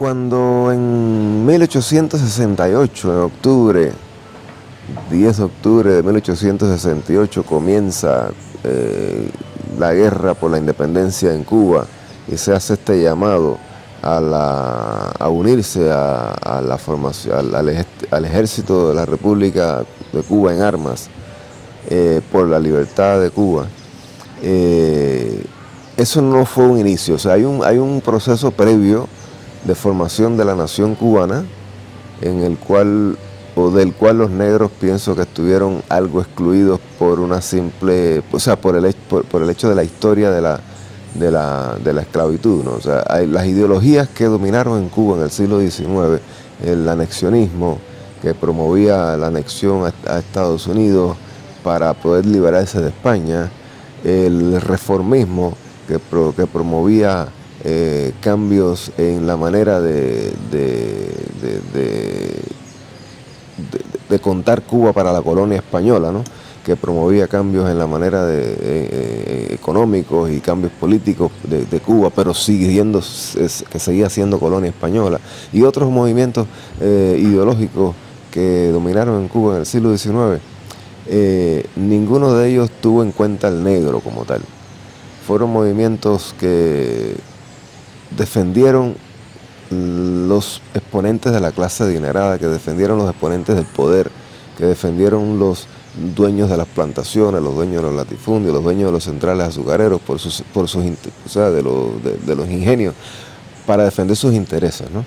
Cuando en 1868, en octubre, 10 de octubre de 1868, comienza la guerra por la independencia en Cuba y se hace este llamado a unirse a la formación, al ejército de la República de Cuba en armas por la libertad de Cuba. Eso no fue un inicio, o sea, hay un proceso previo de formación de la nación cubana, en el cual, o del cual los negros pienso que estuvieron algo excluidos por una simple, o sea, por el hecho de la historia de la esclavitud, ¿no? O sea, las ideologías que dominaron en Cuba en el siglo XIX, el anexionismo que promovía la anexión a Estados Unidos para poder liberarse de España, el reformismo que promovía cambios en la manera de contar Cuba para la colonia española, ¿no? Que promovía cambios en la manera económicos y cambios políticos de Cuba, pero que seguía siendo colonia española, y otros movimientos ideológicos que dominaron en Cuba en el siglo XIX. Ninguno de ellos tuvo en cuenta al negro como tal. Fueron movimientos que defendieron los exponentes de la clase adinerada, que defendieron los exponentes del poder, que defendieron los dueños de las plantaciones, los dueños de los latifundios, los dueños de los centrales azucareros, de los ingenios, para defender sus intereses, ¿no?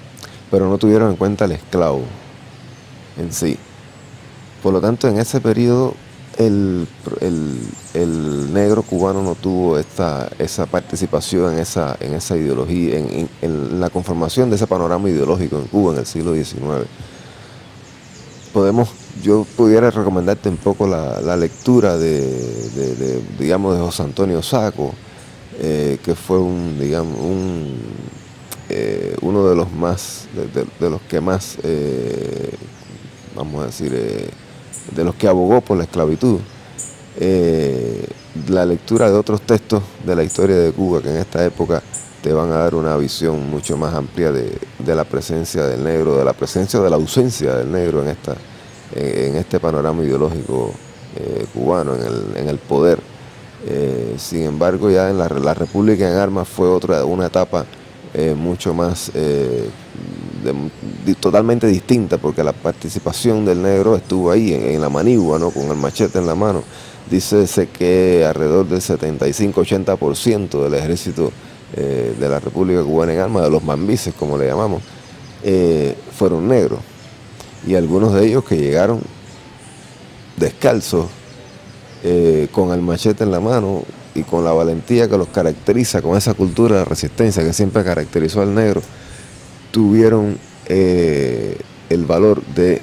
Pero no tuvieron en cuenta al esclavo en sí. Por lo tanto, en ese periodo, el negro cubano no tuvo esa participación en esa ideología, en la conformación de ese panorama ideológico en Cuba en el siglo XIX. Yo pudiera recomendarte un poco la lectura de José Antonio Saco, que fue uno de los más, de los que más, vamos a decir, de los que abogó por la esclavitud. La lectura de otros textos de la historia de Cuba que en esta época te van a dar una visión mucho más amplia de la presencia del negro, de la presencia o de la ausencia del negro en este panorama ideológico cubano, en el poder. Sin embargo, ya en la República en Armas fue una etapa mucho más totalmente distinta, porque la participación del negro estuvo ahí, en la manigua, ¿no? Con el machete en la mano. Dícese que alrededor del 75-80% del ejército de la República Cubana en Armas, de los mambises como le llamamos, fueron negros, y algunos de ellos que llegaron descalzos, con el machete en la mano y con la valentía que los caracteriza, con esa cultura de resistencia que siempre caracterizó al negro, tuvieron el valor de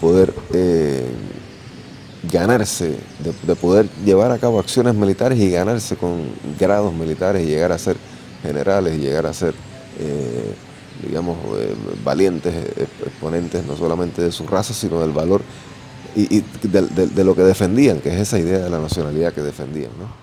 poder ganarse, de poder llevar a cabo acciones militares y ganarse con grados militares y llegar a ser generales y llegar a ser, digamos, valientes exponentes no solamente de su raza, sino del valor y de lo que defendían, que es esa idea de la nacionalidad que defendían, ¿no?